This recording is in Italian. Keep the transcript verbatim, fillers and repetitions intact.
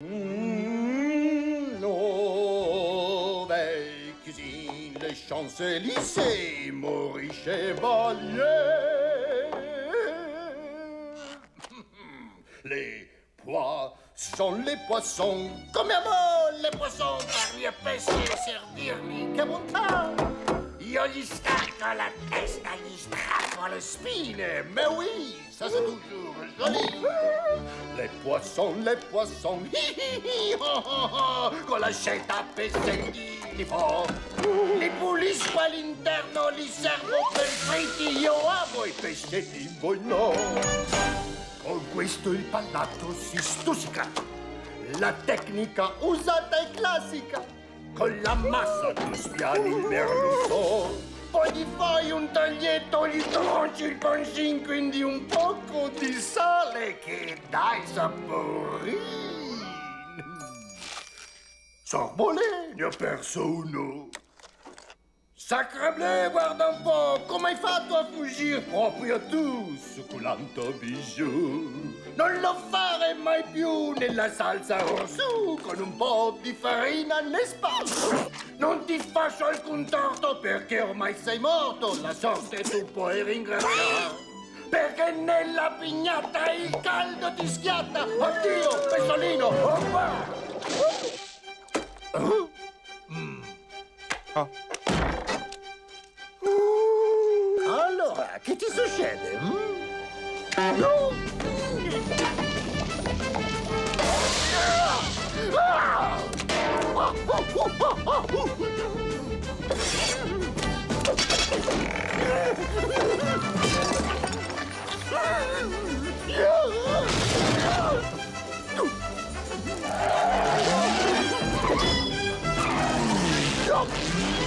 Mmh, L'Auveille cuisine les Champs-Élysées, Maurice Chevalier. Les poissons, les poissons, come amo les poissons, farli a pesci e servirli, che bontà! Io gli stacco la testa, gli strappo le spine, mais oui, ça c'est toujours joli! Les poissons, les poissons, hi hi hi, oh oh oh, con l'accetta pezzettini li fa. Li pulisco all'interno, li servo per fritti, io amo i pescetti, voi no! Con questo il palato si stuzzica, la tecnica usata è classica, con la massa tu spiani il merluzzo, poi gli fai un taglietto, gli tronci il pancino, quindi un poco di sale che dai saporino. Sorbolè, ne ho perso uno. Sacrebleu, guarda un po', come hai fatto a fuggire proprio tu, succulento bijou? Non lo fare mai più nella salsa orsù, con un po' di farina ne spazio. Non ti faccio alcun torto perché ormai sei morto, la sorte tu puoi ringraziare. Perché nella pignata il caldo ti schiatta, addio pesciolino, oppa! Oh. Mm. Ah. Allora, che ti succede? Mm? No! No!